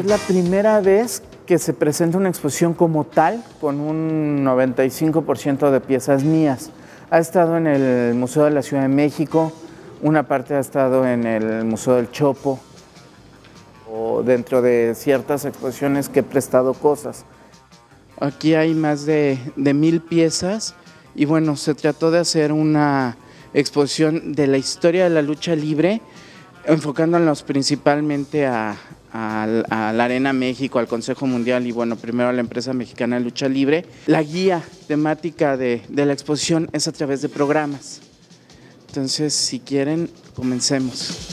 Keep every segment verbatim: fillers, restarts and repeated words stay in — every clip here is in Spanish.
es la primera vez que se presenta una exposición como tal, con un noventa y cinco por ciento de piezas mías. Ha estado en el Museo de la Ciudad de México, una parte ha estado en el Museo del Chopo, o dentro de ciertas exposiciones que he prestado cosas. Aquí hay más de, de mil piezas y bueno, se trató de hacer una exposición de la historia de la lucha libre, enfocándonos principalmente a, a, a la Arena México, al Consejo Mundial y bueno, primero a la Empresa Mexicana de Lucha Libre. La guía temática de, de la exposición es a través de programas. Entonces, si quieren, comencemos.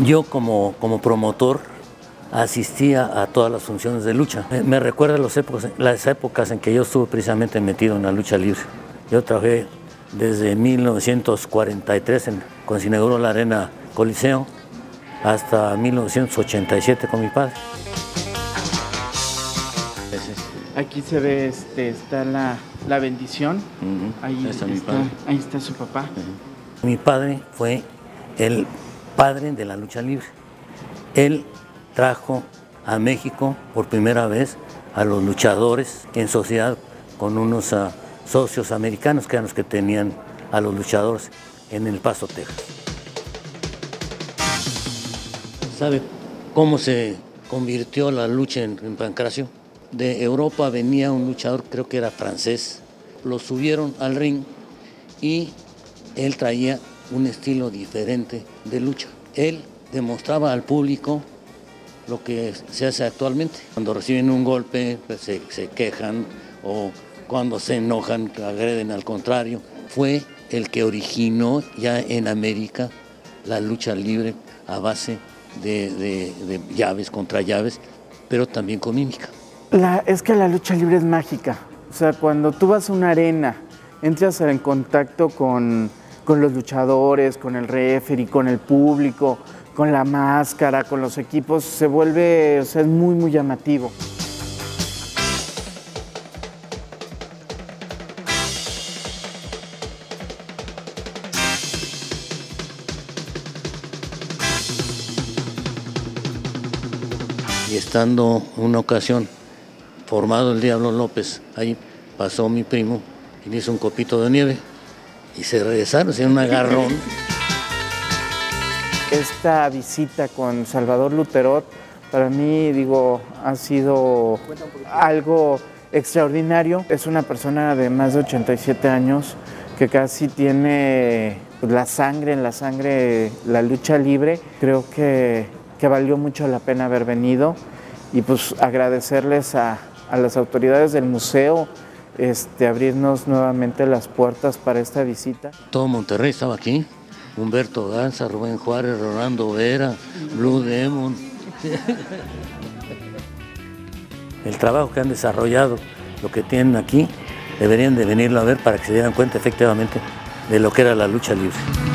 Yo como, como promotor asistía a todas las funciones de lucha. Me, me recuerda los épocas, las épocas en que yo estuve precisamente metido en la lucha libre. Yo trabajé desde mil novecientos cuarenta y tres en, con Cineguró la Arena Coliseo hasta mil novecientos ochenta y siete con mi padre. Aquí se ve, este, está la, la bendición. Uh-huh. ahí, está está, mi padre. ahí está su papá. Uh-huh. Mi padre fue el padre de la lucha libre. Él trajo a México por primera vez a los luchadores en sociedad con unos uh, socios americanos que eran los que tenían a los luchadores en El Paso, Texas. ¿Sabe cómo se convirtió la lucha en, en Pancracio? De Europa venía un luchador, creo que era francés, lo subieron al ring y él traía un estilo diferente de lucha. Él demostraba al público lo que se hace actualmente. Cuando reciben un golpe, pues se, se quejan, o cuando se enojan, agreden al contrario. Fue el que originó ya en América la lucha libre a base de, de, de llaves contra llaves, pero también con mímica. La, es que la lucha libre es mágica. O sea, cuando tú vas a una arena, entras en contacto con... con los luchadores, con el referee, con el público, con la máscara, con los equipos, se vuelve, o sea, es muy, muy llamativo. Y estando una ocasión formado el Diablo López, ahí pasó mi primo y le hizo un copito de nieve. Y se regresaron, se dieron un agarrón. Esta visita con Salvador Lutteroth, para mí, digo, ha sido algo extraordinario. Es una persona de más de ochenta y siete años que casi tiene la sangre, en la sangre, la lucha libre. Creo que, que valió mucho la pena haber venido y pues agradecerles a, a las autoridades del museo, Este, abrirnos nuevamente las puertas para esta visita. Todo Monterrey estaba aquí, Humberto Ganza, Rubén Juárez, Orlando Vera, Blue Demon. El trabajo que han desarrollado, lo que tienen aquí, deberían de venirlo a ver para que se dieran cuenta efectivamente de lo que era la lucha libre.